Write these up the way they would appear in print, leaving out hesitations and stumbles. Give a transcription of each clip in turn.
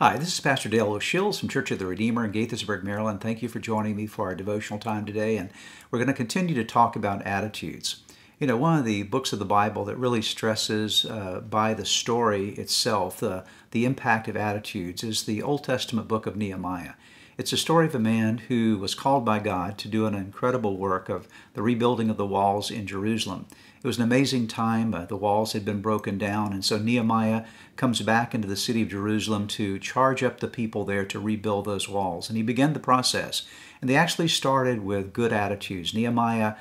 Hi, this is Pastor Dale O'Shields from Church of the Redeemer in Gaithersburg, Maryland. Thank you for joining me for our devotional time today, and we're going to continue to talk about attitudes. You know, one of the books of the Bible that really stresses by the story itself the impact of attitudes is the Old Testament book of Nehemiah. It's a story of a man who was called by God to do an incredible work of the rebuilding of the walls in Jerusalem. It was an amazing time. The walls had been broken down, and so Nehemiah comes back into the city of Jerusalem to charge up the people there to rebuild those walls. And he began the process, and they actually started with good attitudes. Nehemiah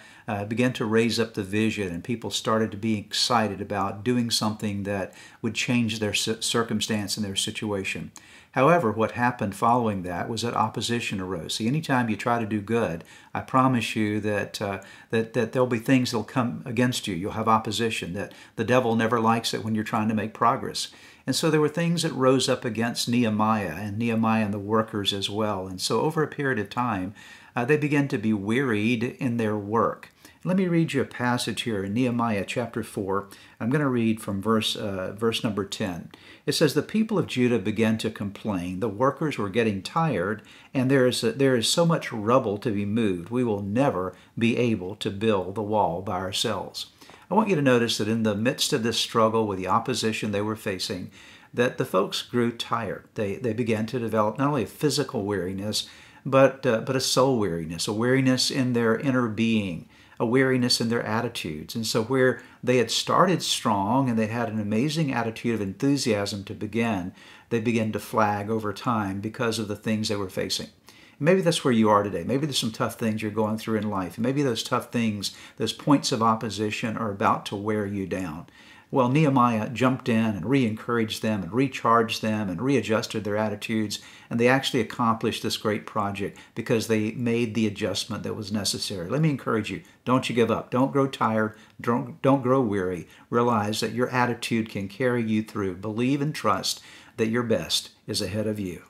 began to raise up the vision, and people started to be excited about doing something that would change their circumstance and their situation. However, what happened following that was that opposition arose. See, anytime you try to do good, I promise you that that there'll be things that'll come against you. You'll have opposition. That the devil never likes it when you're trying to make progress. And so there were things that rose up against Nehemiah and the workers as well. And so over a period of time, they began to be wearied in their work. Let me read you a passage here in Nehemiah chapter 4. I'm going to read from verse number 10. It says, "The people of Judah began to complain. The workers were getting tired, and there is so much rubble to be moved. We will never be able to build the wall by ourselves." I want you to notice that in the midst of this struggle with the opposition they were facing, that the folks grew tired. They began to develop not only a physical weariness, but a soul weariness, a weariness in their inner being, a weariness in their attitudes. And so where they had started strong and they had an amazing attitude of enthusiasm to begin, they began to flag over time because of the things they were facing. Maybe that's where you are today. Maybe there's some tough things you're going through in life. Maybe those tough things, those points of opposition are about to wear you down. Well, Nehemiah jumped in and re-encouraged them and recharged them and readjusted their attitudes, and they actually accomplished this great project because they made the adjustment that was necessary. Let me encourage you, don't you give up. Don't grow tired. Don't grow weary. Realize that your attitude can carry you through. Believe and trust that your best is ahead of you.